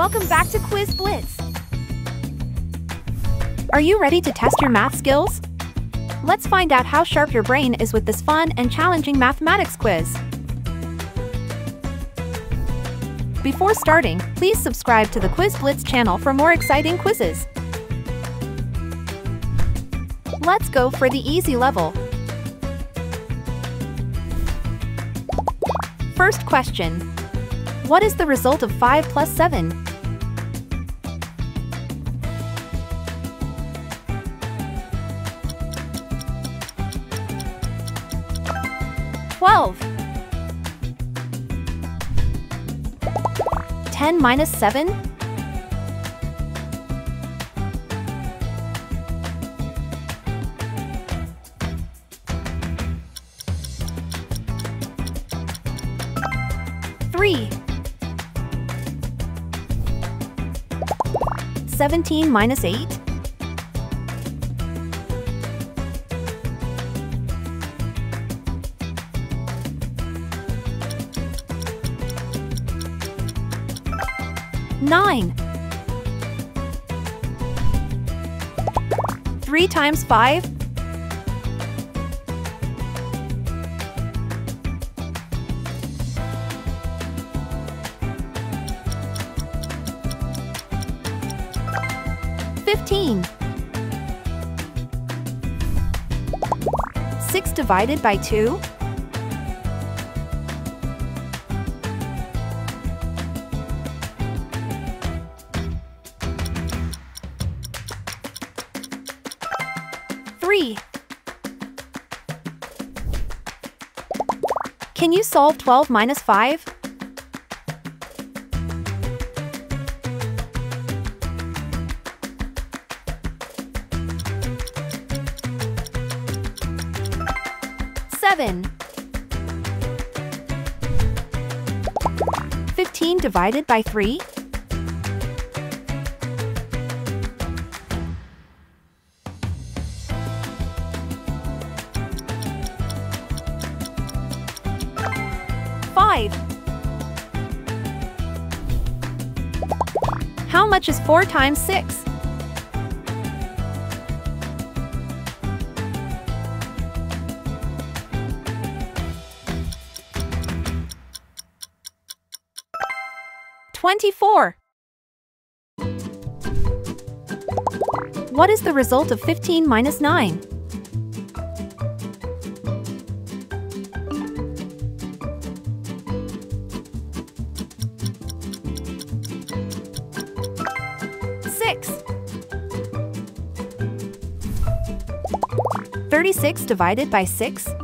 Welcome back to Quiz Blitz. Are you ready to test your math skills? Let's find out how sharp your brain is with this fun and challenging mathematics quiz. Before starting, please subscribe to the Quiz Blitz channel for more exciting quizzes. Let's go for the easy level. First question. What is the result of 5 plus 7? Minus 7? 3. 17 minus 8? 9. 3 times 5? 15. 6 divided by 2? 3. Can you solve 12 minus 5? 7. 15 divided by 3? 5. How much is 4 times 6? 24. What is the result of 15 minus 9? 36 divided by 6? 6.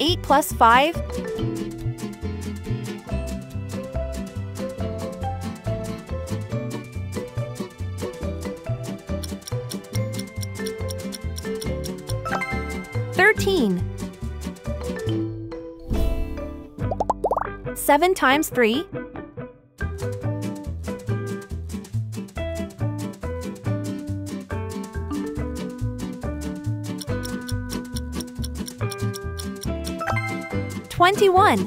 8 plus 5? 13. 7 times 3? 21.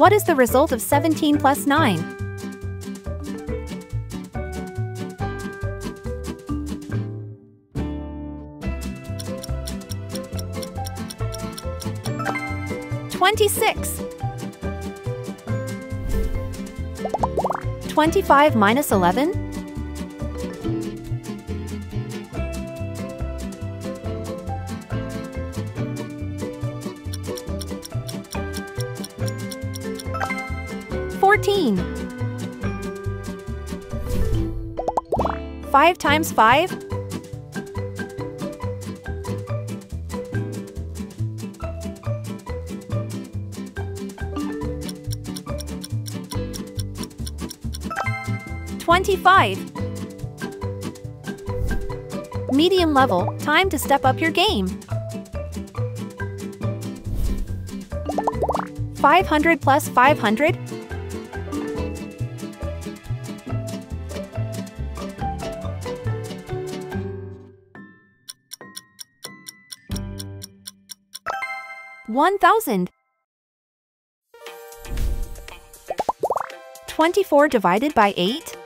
What is the result of 17 plus 9? 26. 25 minus 11? 14. 5 times 5? 25. Medium level, time to step up your game. 500 plus 500? $1,000. 24 divided by 8?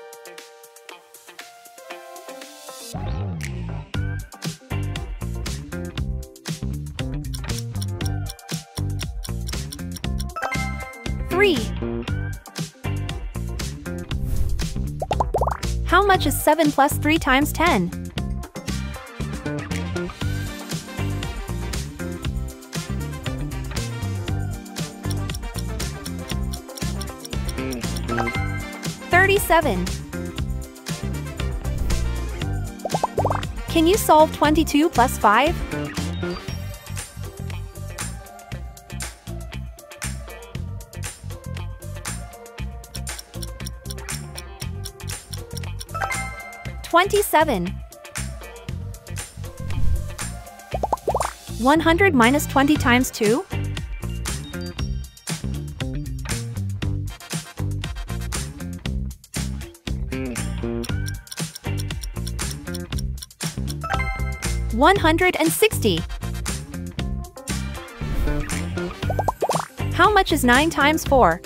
3. How much is 7 plus 3 times 10? 37. Can you solve 22 plus 5? 27. 100 minus 20 times 2? 160. How much is 9 times 4?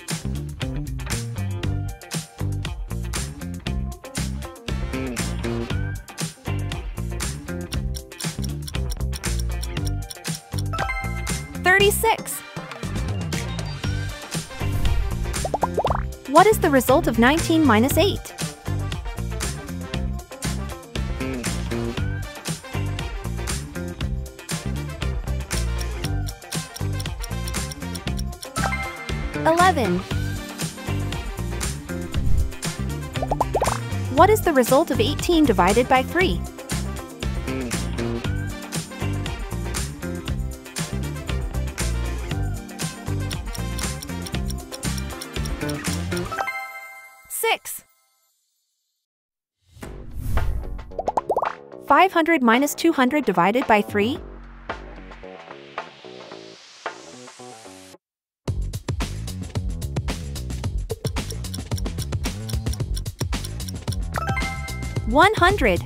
36. What is the result of 19 minus 8? 11. What is the result of 18 divided by 3? 6. 500 minus 200 divided by 3? 100.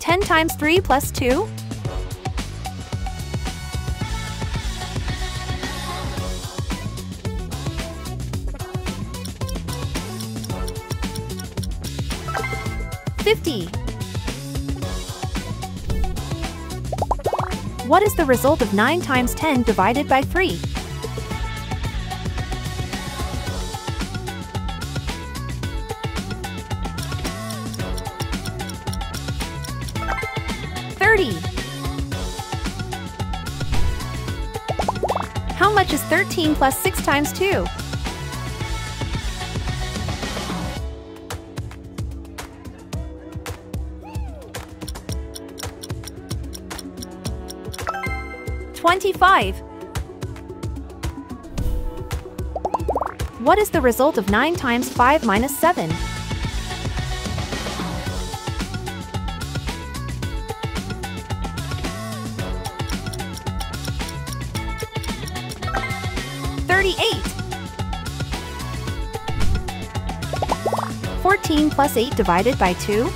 10 times 3 plus 2? 50. What is the result of 9 times 10 divided by 3? 30. How much is 13 plus 6 times 2? 25. What is the result of 9 times 5 minus 7? 38. 14 plus 8 divided by 2?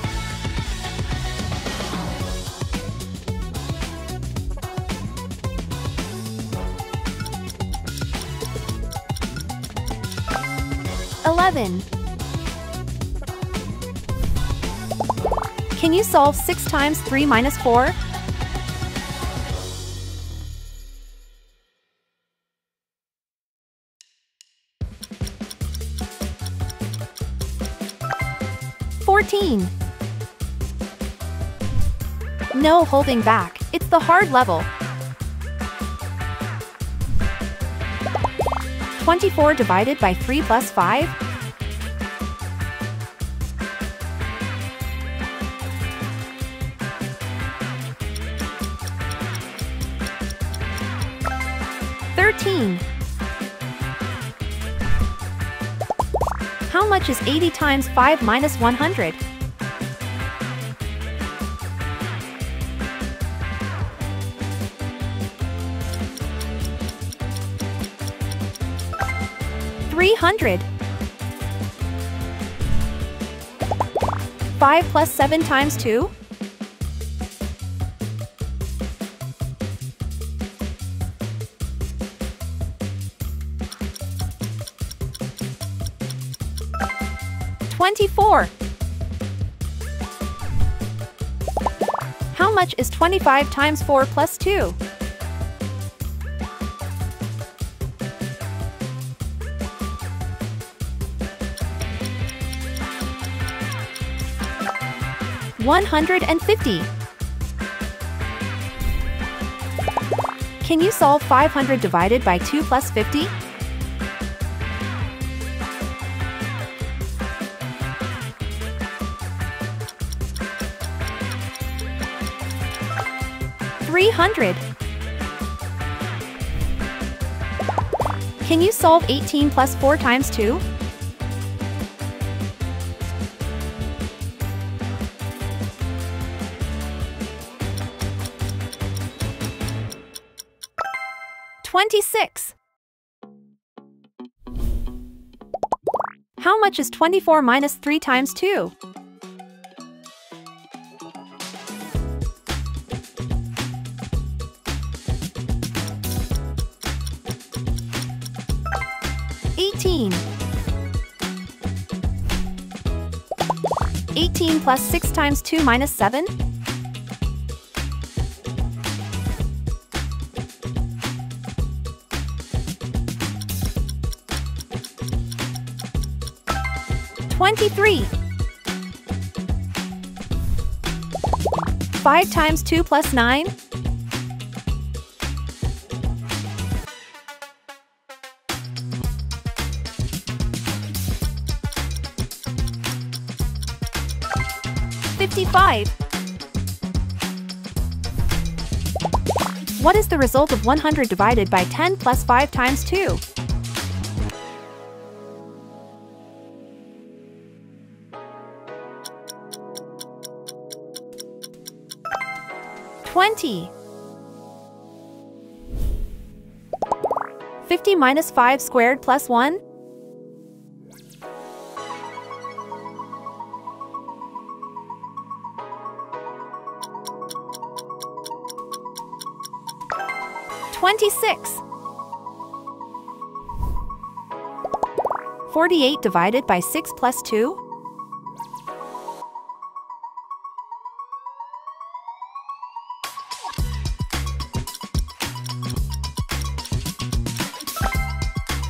11. Can you solve 6 times 3 minus 4? 14. No holding back, it's the hard level. 24 divided by 3 plus 5? 13. How much is 80 times 5 minus 100? 300. 5 plus 7 times 2? 24. How much is 25 times 4 plus 2? 150. Can you solve 500 divided by 2 plus 50? 300. Can you solve 18 plus 4 times 2? 26. How much is 24 minus 3 times 2? 18. 18 plus 6 times 2 minus 7? 23. 5 times 2 plus 9? 55. What is the result of 100 divided by 10 plus 5 times 2? 20. 50 minus 5 squared plus 1? 26. 48 divided by 6 plus 2?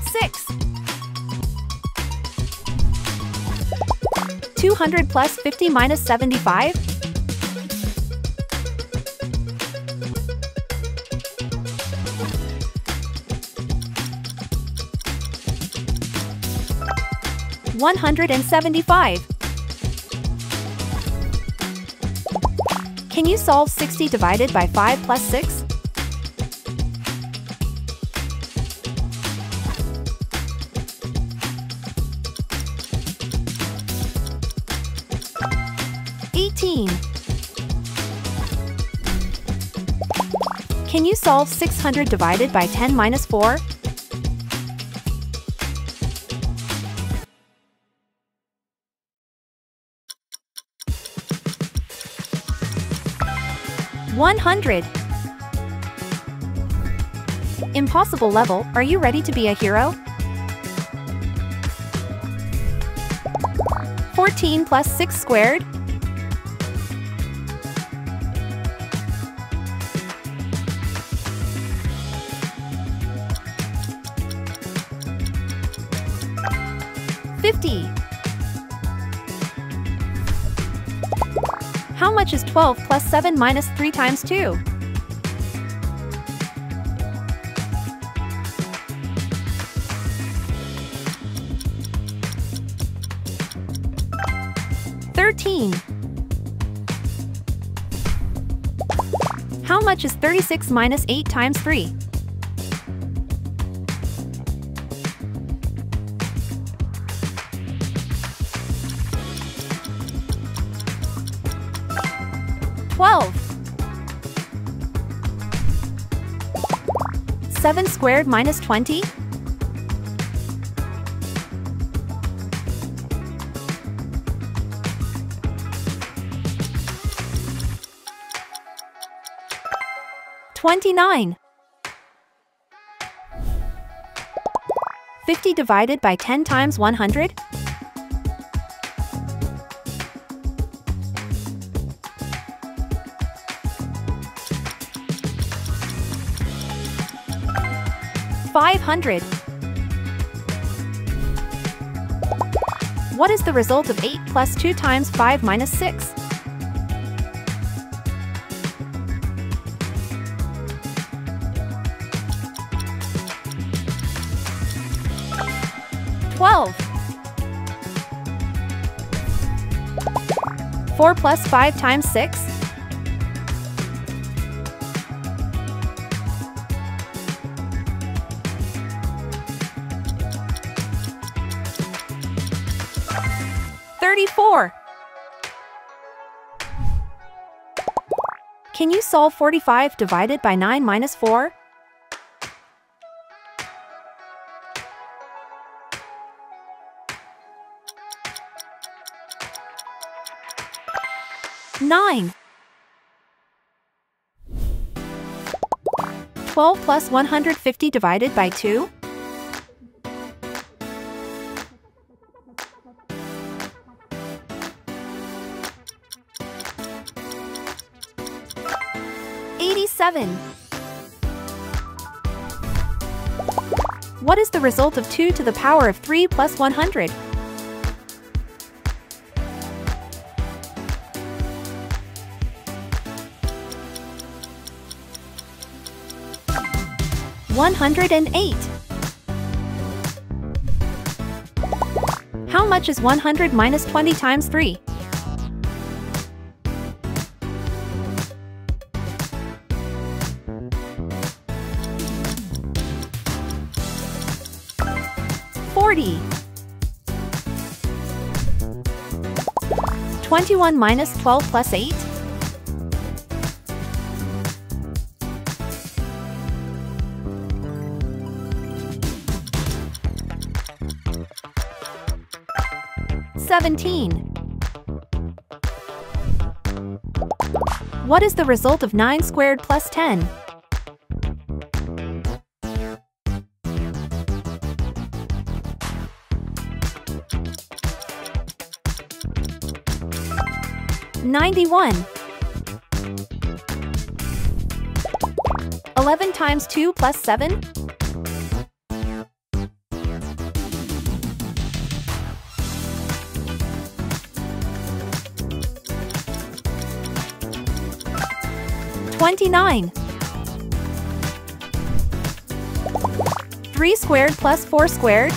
6. 200 plus 50 minus 75? 175. Can you solve 60 divided by 5 plus 6? 18. Can you solve 600 divided by 10 minus 4? 100. Impossible level, are you ready to be a hero? 14 plus 6 squared? 50. How much is 12 plus 7 minus 3 times 2? 13. How much is 36 minus 8 times 3? 12. 7 squared minus 20? 29. 50 divided by 10 times 100? $500. What is the result of 8 plus 2 times 5 minus 6? 12. 4 plus 5 times 6? 34. Can you solve 45 divided by 9 minus 4? 9. 12 plus 150 divided by 2? 7. What is the result of 2 to the power of 3 plus 100? 108. How much is 100 minus 20 times 3? 40. 21 minus 12 plus 8? 17. What is the result of 9 squared plus 10? 91. 11 times 2 plus 7? 29. 3 squared plus 4 squared?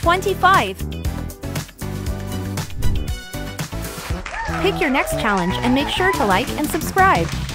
25. Pick your next challenge and make sure to like and subscribe.